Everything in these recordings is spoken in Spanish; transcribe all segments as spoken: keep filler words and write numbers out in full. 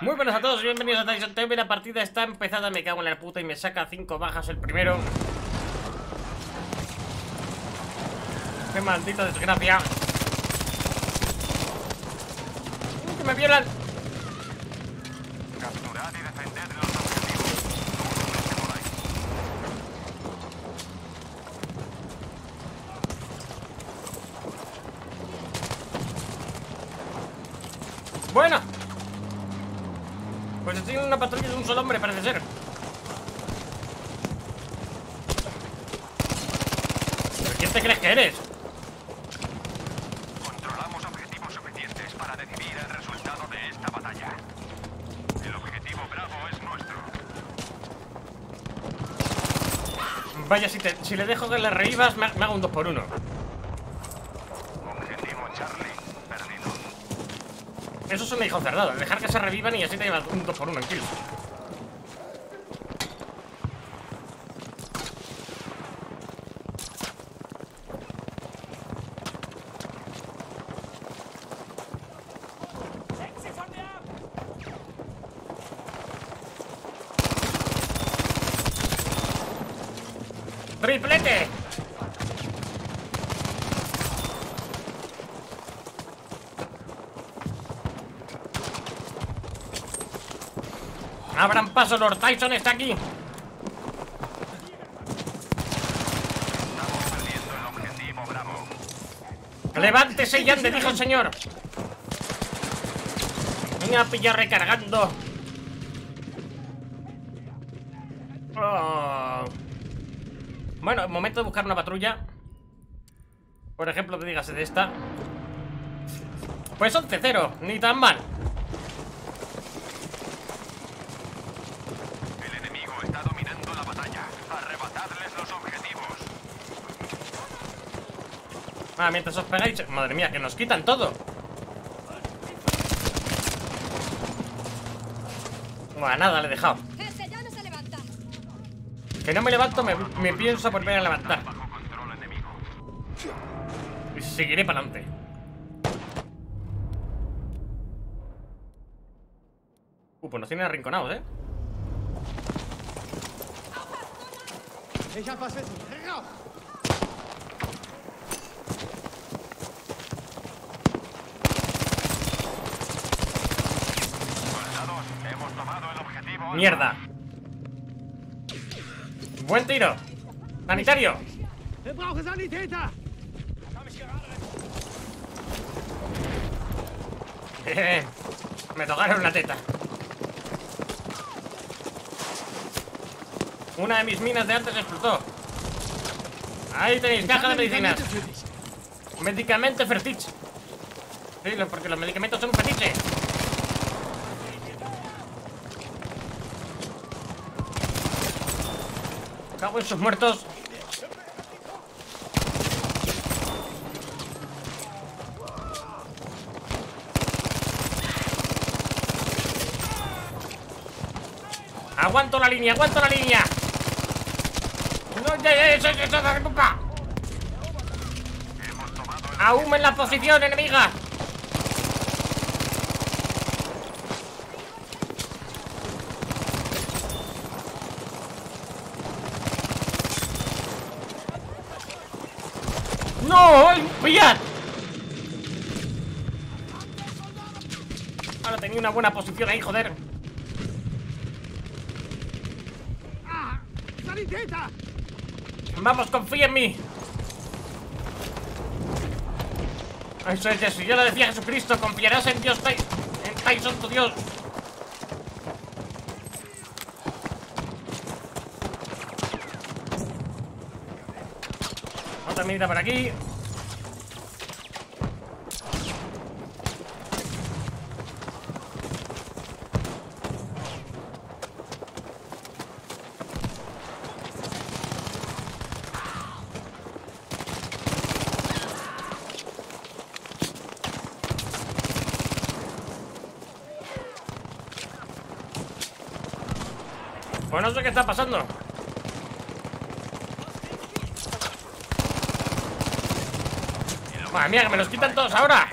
Muy buenas a todos, bienvenidos a TheRealTaisonTV. La partida está empezada, me cago en la puta y me saca cinco bajas el primero. Qué maldita desgracia. Que me violan. Capturad y defended los objetivos. Bueno, pues estoy en una patrulla de un solo hombre, parece ser. ¿Pero quién te crees que eres? Controlamos objetivos suficientes para decidir el resultado de esta batalla. El objetivo Bravo es nuestro. Vaya, si, te, si le dejo que le reíbas, me, me hago un dos por uno. Eso es un hijo cerrado, dejar que se revivan y así te llevas un dos por uno en kill. ¡Triplete! Abran paso, Lord Tyson está aquí. Estamos perdiendo el objetivo Bravo. Levántese y ande, dijo el señor. Venga a pillar recargando. Oh. Bueno, momento de buscar una patrulla. Por ejemplo, que dígase de esta. Pues once cero, ni tan mal. Ah, mientras os pegáis... Madre mía, que nos quitan todo. Bueno, nada, le he dejado. Que no me levanto, me, me pienso volver a levantar. Y seguiré para adelante. Uh, pues nos tienen arrinconados, ¿eh? Mierda. Buen tiro. Sanitario. Eh, me tocaron la teta. Una de mis minas de antes explotó. Ahí tenéis, caja de medicinas. Medicamento fetiche. Sí, porque los medicamentos son un fetiche. Cago en sus muertos. Aguanto la línea, aguanto la línea. No, ya, ya, eso, eso, eso, nunca. Aún en la posición enemiga. ¡No! ¡Pillad! Ahora tenía una buena posición ahí, joder. ¡Vamos, confía en mí! Eso es eso, yo lo decía Jesucristo. Confiarás en Dios, en Tyson, tu Dios. Mira por aquí. Pues no sé qué está pasando. Madre mía, que me los quitan todos ahora.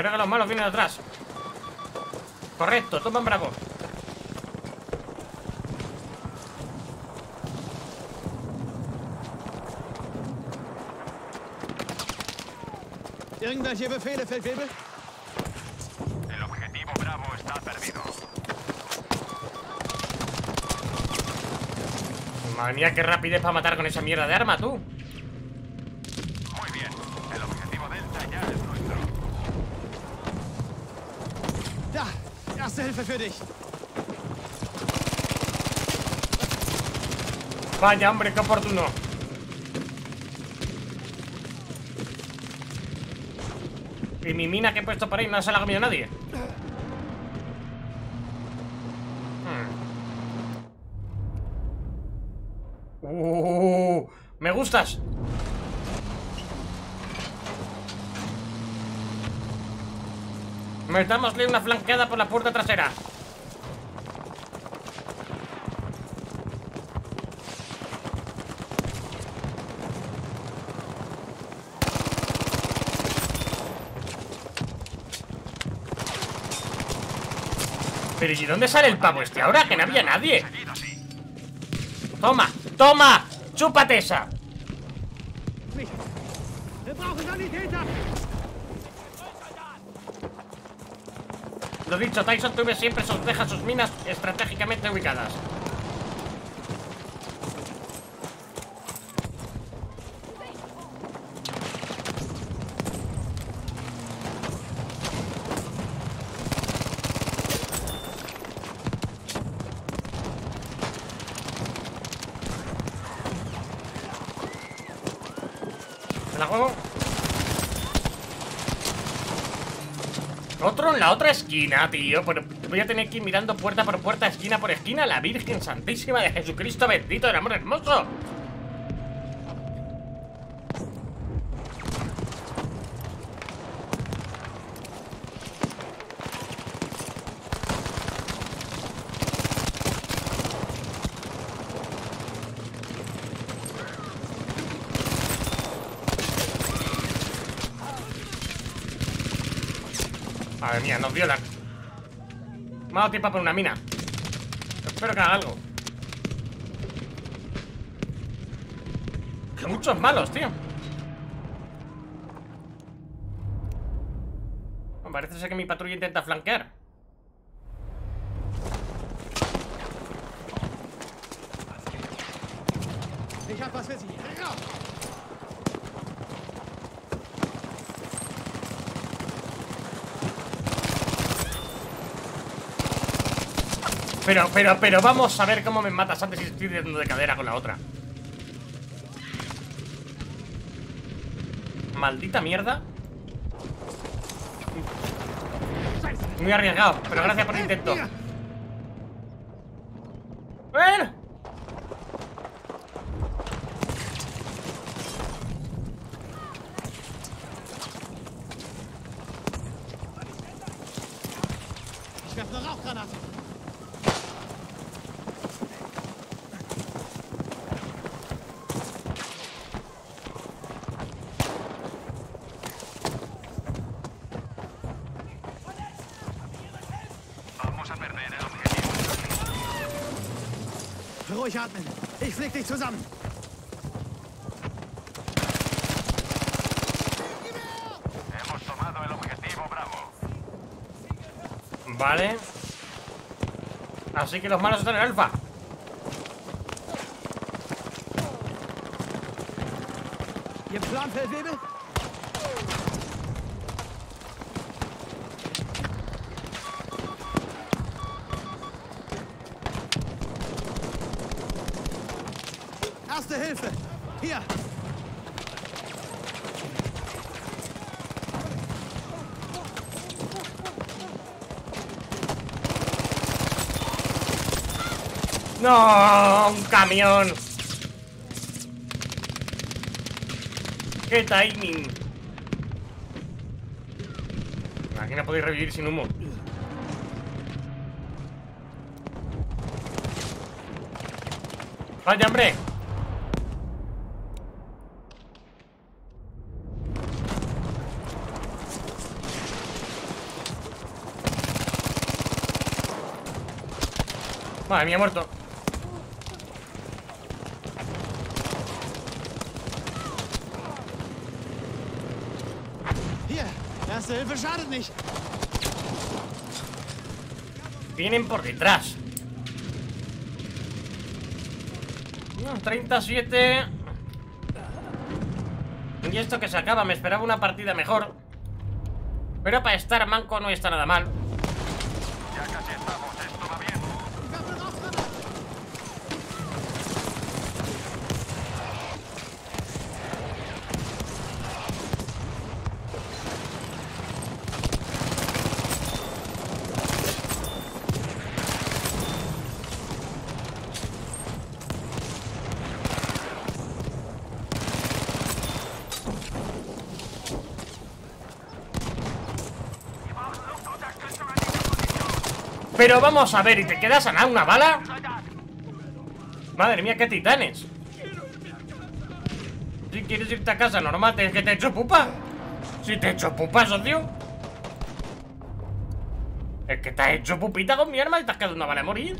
Creo que los malos vienen atrás. Correcto, toman bravo. El objetivo bravo está perdido. Madre mía, qué rapidez para matar con esa mierda de arma, tú. Muy bien, el objetivo delta ya es nuestro. Da, erste Hilfe für dich. Vaya, hombre, qué oportuno. Y mi mina que he puesto por ahí no se la ha comido nadie. hmm. uh, Me gustas. Metámosle una flanqueada por la puerta trasera. Pero ¿y dónde sale el pavo este ahora? Que no había nadie. Toma, toma, chúpate esa. Lo dicho, Tyson T V siempre sos deja sus minas estratégicamente ubicadas. Otro en la otra esquina, tío. Voy a tener que ir mirando puerta por puerta, esquina por esquina. La Virgen Santísima de Jesucristo, bendito del amor hermoso. Madre mía, nos violan. Me ha dado tiempo por una mina. Espero que haga algo. Muchos malos, tío. Bueno, parece ser que mi patrulla intenta flanquear. Pero, pero, pero vamos a ver cómo me matas antes si estoy dando de cadera con la otra. Maldita mierda. Muy arriesgado, pero gracias por el intento. ¡Ven! Ruhig atmen. Ich flieg dich zusammen. Hemos tomado el objetivo bravo. Vale. Así que los malos están en alfa. Geplant, Feldwebel. Hilfe. Hier. No, un camión. Qué timing. Aquí no podéis revivir sin humo. Vaya, hombre. Madre mía, muerto. Vienen por detrás. treinta y siete. Y esto que se acaba. Me esperaba una partida mejor, pero para estar manco no está nada mal. Ya casi estamos, esto va bien. Pero vamos a ver, ¿y te quedas a nada una bala? Madre mía, qué titanes. Si quieres irte a casa, normal, es que te echo pupa. Si te echo pupa, socio. Es que te has hecho pupita con mi arma y te has quedado una bala a morir.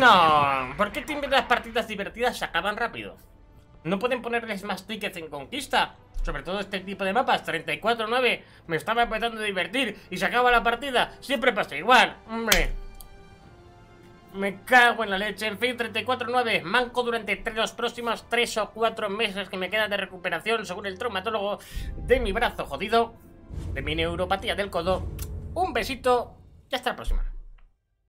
No, ¿por qué siempre las partidas divertidas se acaban rápido? ¿No pueden ponerles más tickets en conquista? Sobre todo este tipo de mapas, treinta y cuatro nueve. Me estaba empezando a divertir y se acaba la partida. Siempre pasa igual, hombre. Me cago en la leche. En fin, treinta y cuatro nueve. Manco durante tres, los próximos tres o cuatro meses que me quedan de recuperación, según el traumatólogo, de mi brazo jodido, de mi neuropatía del codo. Un besito y hasta la próxima.